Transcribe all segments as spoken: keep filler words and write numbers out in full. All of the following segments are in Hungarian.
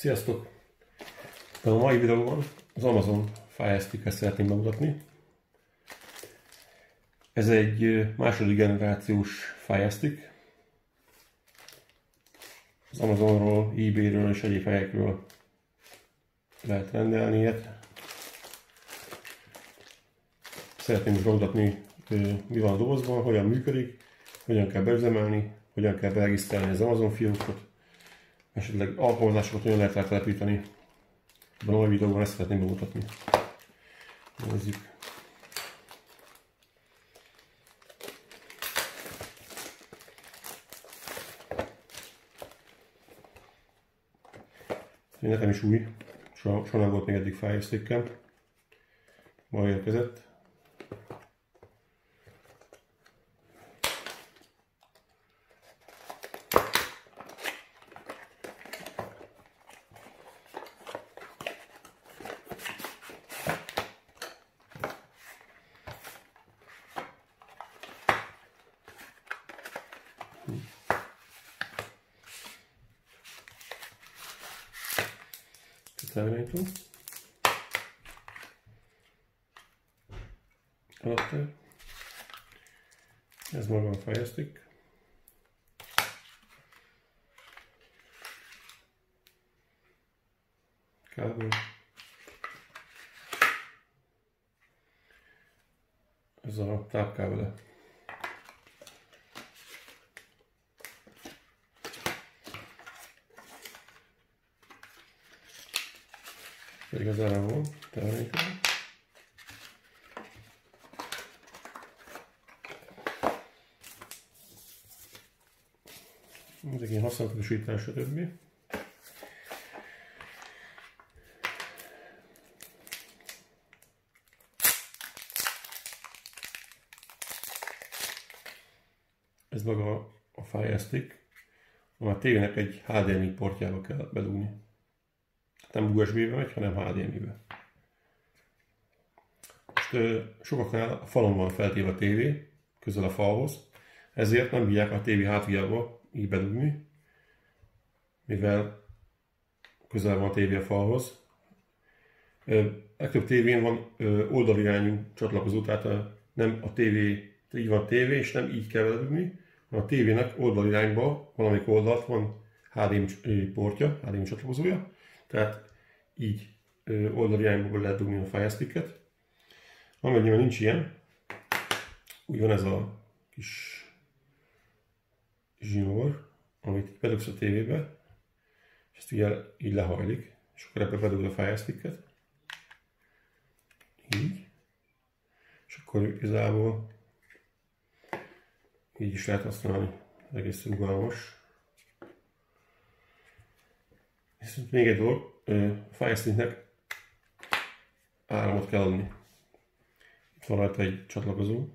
Sziasztok! De a mai videóban az Amazon Fire Stick-et szeretném bemutatni. Ez egy második generációs Fire Stick. Az Amazonról, eBayről és egyéb helyekről lehet rendelni ilyet. Szeretném is bemutatni, mi van a dobozban, hogyan működik, hogyan kell beüzemelni, hogyan kell beregisztrálni az Amazon fiókot, esetleg alkalmazásokat olyan lehet rátelepíteni. Ebben a videóban ezt szeretném bemutatni. Nézzük. Nekem is új, soha nem volt még eddig Fire Stick-em. Ma érkezett. Szállító. Adapter. Ez maga a Fire Stick. Kábel. Ez a tápkábele. Pedig az erre van, termékeny. Ezek ilyen használatosítás, stb. Ez maga a Fire Stick, amely tévének egy há dé em i portjába kell bedugni. Nem u es bé-be megy, hanem há dé em i-be. Sokaknál a falon van feltéve a tévé, közel a falhoz, ezért nem bírják a tévé hátuljába így bedugni, mivel közel van a tévé a falhoz. Legtöbb tévén van oldalirányú csatlakozó, tehát nem a tévé, így van a tévé, és nem így kell bedugni, hanem a tévének oldalirányba, valamelyik oldalt van há dé em i portja, há dé em i csatlakozója. Tehát így oldalirányból lehet dugni a Fire Stick-et. Amennyiben nincs ilyen, úgy van ez a kis zsinór, amit bedugsz a tévébe, és ezt így, el, így lehajlik, és akkor ebbe bedugod a Fire Stick-et. Így. És akkor igazából így is lehet használni, egész rugalmas. Viszont még egy dolog, a Fire Stick-nek áramot kell adni. Itt van rajta egy csatlakozó,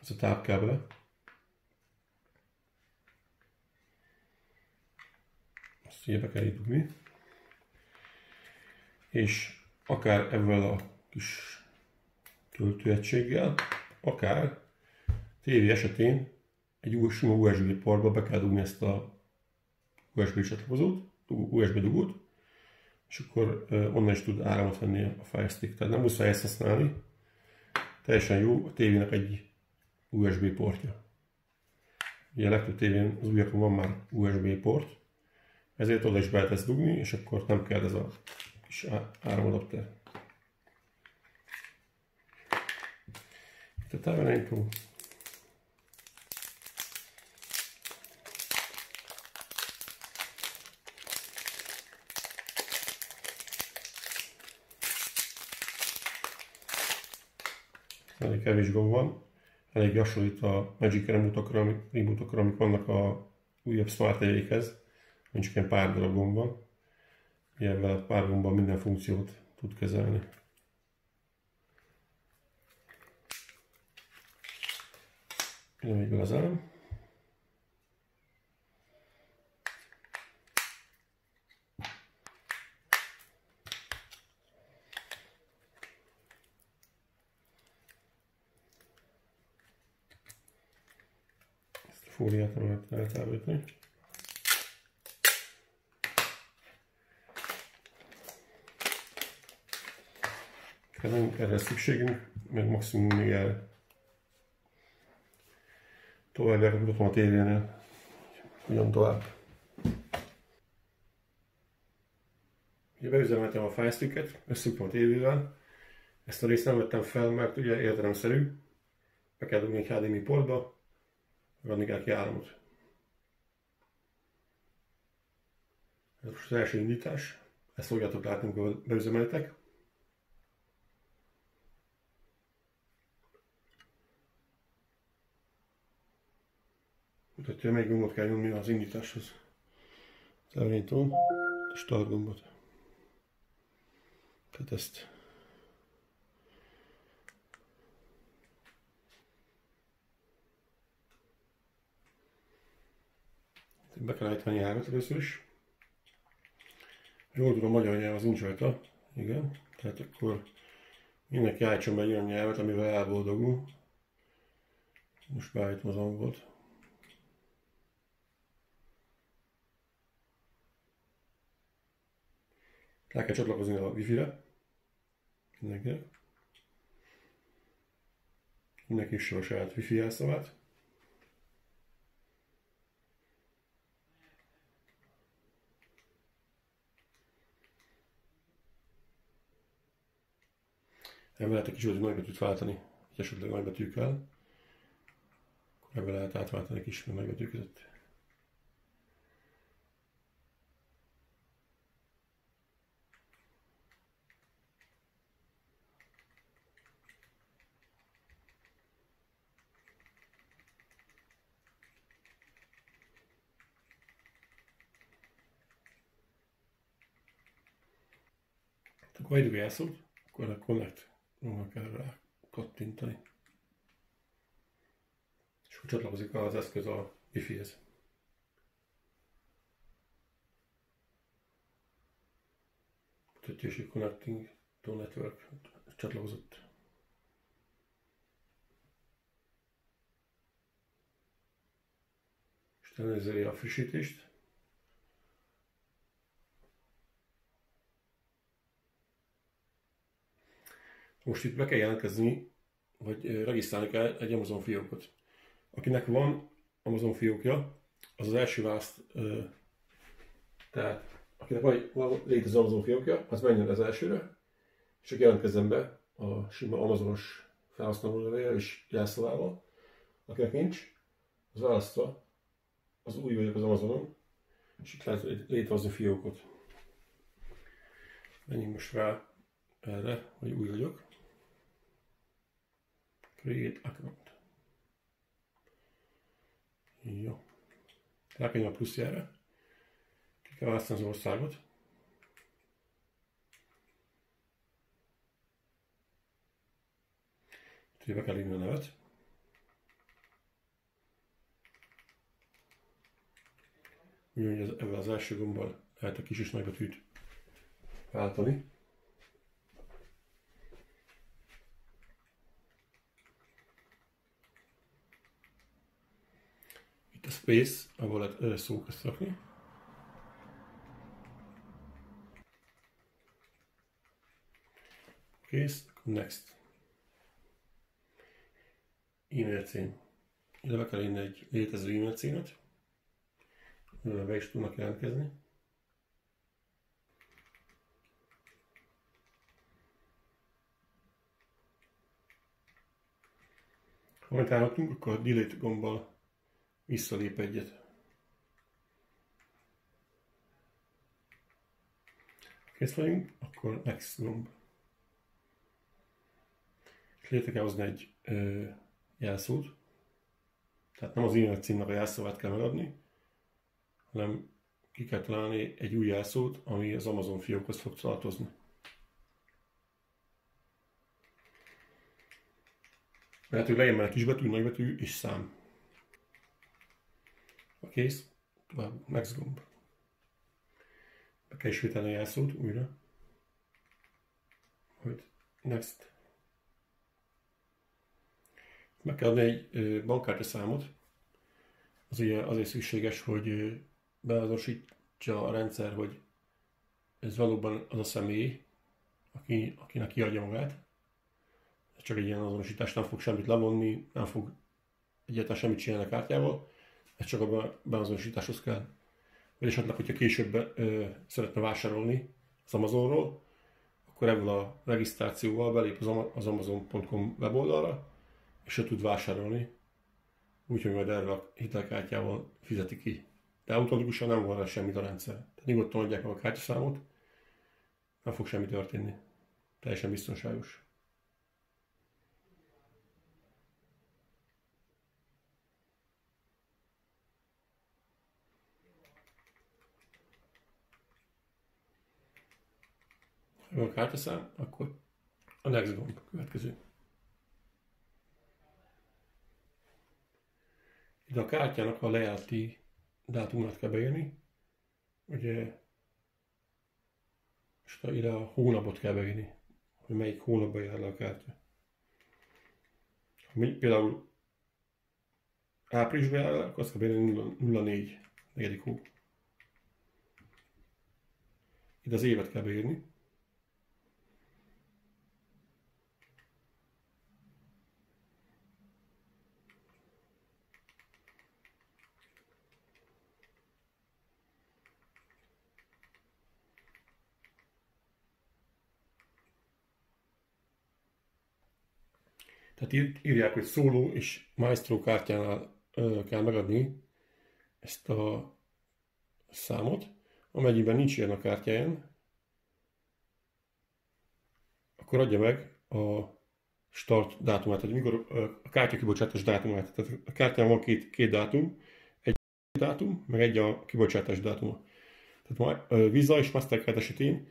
ez a tápkábele. Ezt így be kell így dugni. És akár ebből a kis töltőegységgel, akár tévé esetén egy új sima u es bé portba be kell dugni ezt a u es bé csatlakozót. u es bé dugót, és akkor onnan is tud áramot venni a Fire Stick. Tehát nem muszáj ezt használni, teljesen jó a tévének egy u es bé portja. Ugye a legtöbb tévén az újakon van már u es bé port, ezért oda is be lehet ezt dugni, és akkor nem kell ez a kis áramadapter. Itt a távirányító. Elég kevés gomb van, elég hasonlít a Magic remote-okra, remote-okra, amik vannak a újabb Smart té vékhez, nincs csak ilyen pár darab gomb van, ilyenvel a pár gombban minden funkciót tud kezelni. Nem így lazán. Fóliát nem lehet eltávolítani. nekünk erre szükségünk, meg maximum még erre. Tovább elmutatom a tévénél, ugyan tovább. Ugye beüzemeltem a Fire Sticket, összeütöm a tévével. Ezt a részt nem vettem fel, mert ugye értelemszerű. Be kell dugni egy há dé em i portba, adni kell ki áramot. Ez most az első indítás, ezt fogjátok látni, amikor beüzemeltek. Mutatja, melyik gombot kell nyomni az indításhoz. Az elindítom, a start gombot. Tehát ezt. Be kell állítani hármat először is. Jól tudom, magyar nyelv az nincs rajta. Igen. Tehát akkor mindenki állítson be egy olyan nyelvet, amivel elboldogul. Most beállítom az angolt. Rá kell csatlakozni a Wi-Fi-re. Mindenkinek. Mindenki is a saját Wi-Fi jelszavát. Nem lehet egy kisbetűt nagybetűt váltani, hogy esetleg nagybetűkkel. Akkor ebben lehet átváltani kis meg nagybetűk között. Akkor együtt jelszót, akkor a connect. Róla kell rá kattintani. És úgy csatlakozik az eszköz a Wi-Fi-hez. Mutatja, connecting to network csatlakozott. És elnézeli a frissítést. Most itt be kell jelentkezni, vagy regisztrálni kell egy Amazon fiókot. Akinek van Amazon fiókja, az az első választ, tehát akinek van, van létező Amazon fiókja, az menjen az elsőre, és csak jelentkezzen be a sima Amazonos felhasználó nevével és jelszavával. Akinek nincs, az választva az új vagyok az Amazonon, és itt lehet létrehozni fiókot. Menjünk most rá erre, hogy új vagyok. Create account. Jó. Rápjön a pluszjára. Ki kell választani az országot. Itt be kell írni a nevet. Ugyanúgy ebben az első gombbal lehet a kis és nagybetűt váltani. Space, ahol lehet szókat szakni. Kész, next. E-mail cím. Ide be kell írni egy létező e-mail címet. Be is tudnak jelentkezni. Ha amit állhatunk, akkor a delete gombbal visszalép egyet. Kész vagyunk, akkor next gomb. És létre kell hozni egy ö, jelszót. Tehát nem az e-mail címnek a jelszavát kell megadni, hanem ki kell találni egy új jelszót, ami az Amazon fiókhoz fog tartozni. Lehet, hogy lejjebb kisbetű, nagybetű és szám. Kész, tovább, next gomb. Be kell ismételni a jelszót újra. Hogy next. Meg kell adni egy bankkártyaszámot. Az ugye azért szükséges, hogy beazonosítsa a rendszer, hogy ez valóban az a személy, aki, akinek kiadja magát. ez csak egy ilyen azonosítás, nem fog semmit levonni, nem fog egyáltalán semmit csinálni a kártyával, ez csak a beazonosításhoz kell. Vagy esetleg, hogyha később ö, szeretne vásárolni az Amazonról, akkor ebből a regisztrációval belép az amazon pont com weboldalra, és ő tud vásárolni, úgyhogy majd erre a hitelkártyával fizeti ki. De automatikusan nem van rá semmit a rendszer. Tehát nyugodtan adják meg a kártyaszámot, nem fog semmi történni. Teljesen biztonságos. Ha van kártyaszám, akkor a next gomb következő. Ide a kártyának a lejárati dátumát kell beírni, ugye, és ide a hónapot kell beírni, hogy melyik hónapban jár le a kártya. Ha például áprilisban jár le, akkor azt kell beírni nulla négy, negyedik hó. Ide az évet kell beírni. Tehát írják, hogy Solo és Maestro kártyánál ö, kell megadni ezt a számot. Amennyiben nincs ilyen a kártyáján, akkor adja meg a start dátumát, tehát mikor a kártya kibocsátás dátumát. Tehát a kártyán van két, két dátum, egy dátum, meg egy a kibocsátás dátuma. Tehát Visa és Mastercard esetén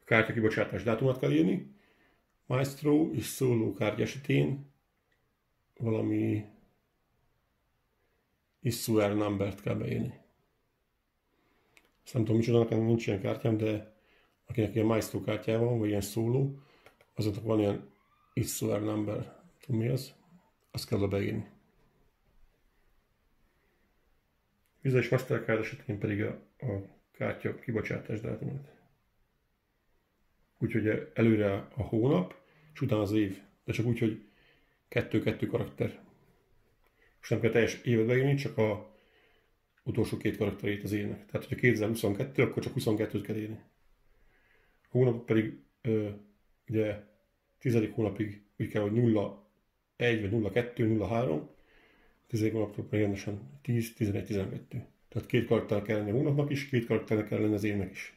a kártya kibocsátás dátumát kell írni, Maestro és Solo kártya esetén valami issuer numbert kell beírni. Ezt nem tudom micsoda, nekem nincs ilyen kártyám, de akinek ilyen Maestro kártyája van, vagy ilyen Solo, azoknak van ilyen issuer number, nem tudom mi az, azt kell beírni. Visa és Mastercard esetén pedig a, a kártya kibocsátás dátumát. Úgyhogy előre a hónap, és utána az év, de csak úgy, hogy kettő-kettő karakter. És nem kell teljes évet beírni, csak az utolsó két karakterét az évnek. Tehát, hogyha kétezer-huszonkettő, akkor csak huszonkettőt kell írni. A hónap pedig ö, ugye tizedik hónapig úgy kell, hogy nulla egy, vagy nulla kettő, nulla három, tizedik hónaptól pedig rendesen tíz, tizenegy, tizenkettő. Tehát két karakternek kell lenni a hónapnak is, két karakternek kell lenni az évnek is.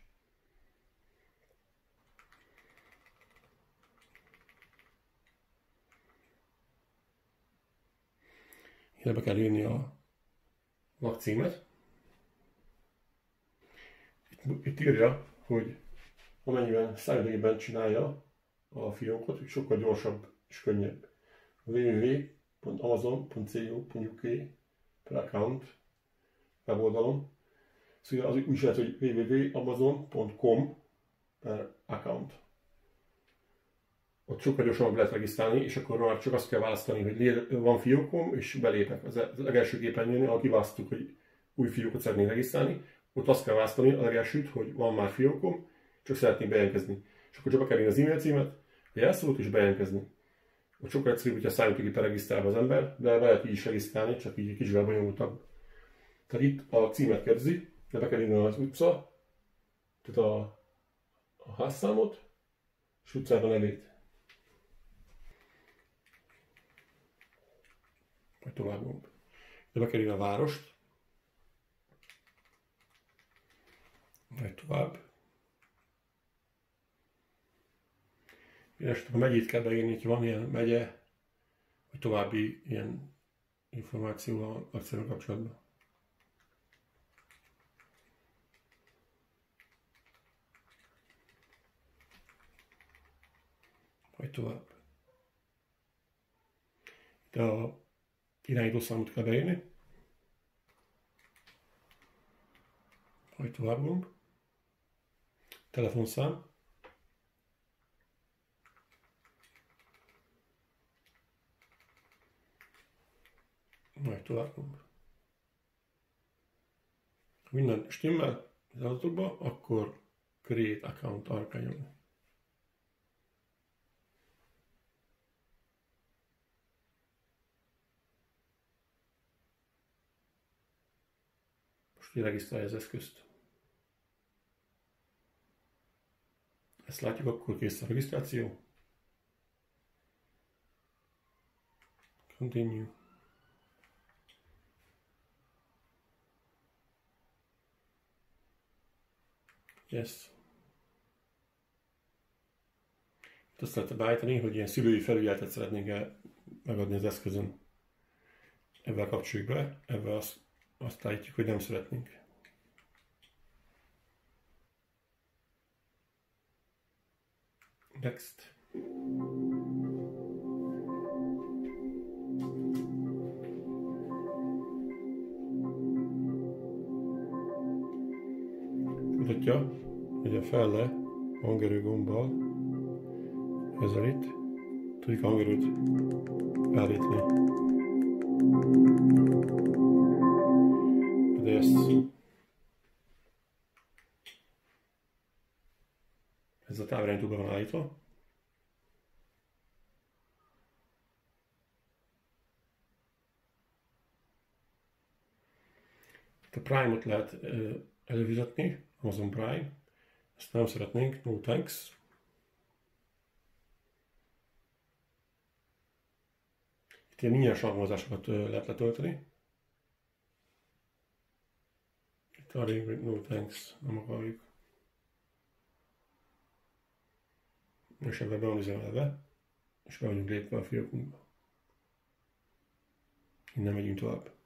Ide be kell írni a lakcímet. Itt, itt írja, hogy amennyiben szállodében csinálja a fiókot, hogy sokkal gyorsabb és könnyebb. double-u double-u double-u pont amazon pont co pont u k per account weboldalon. Szóval az úgy lehet, hogy double-u double-u double-u pont amazon pont com per account. Ott sokkal gyorsabb lehet regisztrálni, és akkor már csak azt kell választani, hogy van fiókom, és belépek. Az legelső képernyőnél, ha kiválasztottuk, hogy új fiókot szeretnék regisztrálni, ott azt kell választani a legelsőt, hogy van már fiókom, csak szeretnék bejelentkezni. És akkor csak be kell írni az e-mail címet, a jelszót és bejelentkezni. Ott sokkal egyszerűbb, hogyha számítógépen regisztrálva az ember, de be lehet így is regisztrálni, csak így kicsivel bonyolultabb. Tehát itt a címet kérdezi, de be kell írni az utca, tehát a, a házszámot, és utcában nevét. Majd tovább gomb. De be kell írni a várost. Majd tovább. Éreset, a megyét kell beírni, hogy van ilyen megye, vagy további ilyen információ a lakcímmel kapcsolatban. Majd tovább. Itt a irányítószámot kell beírni. Majd tovább gomb. Telefonszám. Majd tovább gomb. Ha minden stimmel az adatokba, akkor Create Account-ra kell nyomni. regisztrálja az eszközt. Ezt látjuk, akkor kész a regisztráció. Continue. Yes. Itt azt lehet beállítani, hogy ilyen szülői felügyeletet szeretnénk el megadni az eszközön. Ebben kapcsoljuk be, ebben azt, azt állítjuk, hogy nem szeretnénk. Next. Mutatja, hogy a felle a hangerő gombbal ezzel itt tudjuk a hangerőt állítni. De ez, ez a távirányítóban van állítva. Itt a Prime-ot lehet előfizetni, Amazon Prime, ezt nem szeretnénk, no thanks. Itt ilyen ingyenes alkalmazásokat lehet letölteni. Itt arra, no thanks, nem akarjuk. És ebben be van üzemelve, és be vagyunk lépve a fiókunkba. Innen megyünk tovább.